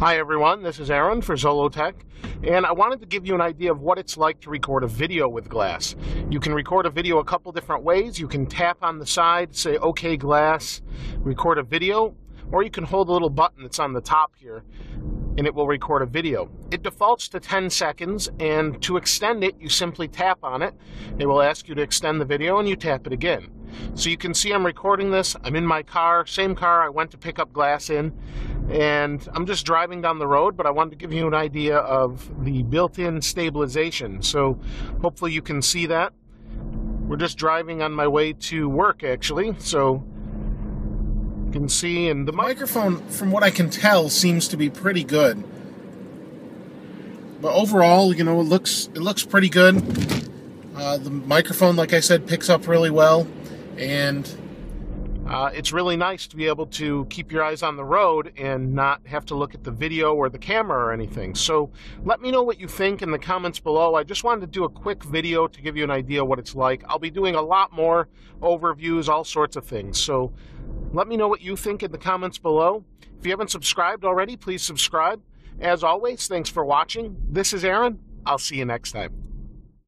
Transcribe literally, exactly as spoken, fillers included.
Hi everyone, this is Aaron for ZoloTech, and I wanted to give you an idea of what it's like to record a video with Glass. You can record a video a couple different ways. You can tap on the side, say OK Glass, record a video, or you can hold a little button that's on the top here and it will record a video. It defaults to ten seconds, and to extend it you simply tap on it. It will ask you to extend the video and you tap it again. So you can see I'm recording this. I'm in my car, same car I went to pick up Glass in. And I'm just driving down the road, but I wanted to give you an idea of the built-in stabilization. So hopefully you can see that. We're just driving on my way to work, actually. So you can see, and the, the microphone, from what I can tell, seems to be pretty good. But overall, you know, it looks it looks pretty good. Uh, the microphone, like I said, picks up really well, and. Uh, it's really nice to be able to keep your eyes on the road and not have to look at the video or the camera or anything. So let me know what you think in the comments below. I just wanted to do a quick video to give you an idea what it's like. I'll be doing a lot more overviews, all sorts of things. So let me know what you think in the comments below. If you haven't subscribed already, please subscribe. As always, thanks for watching. This is Aaron. I'll see you next time.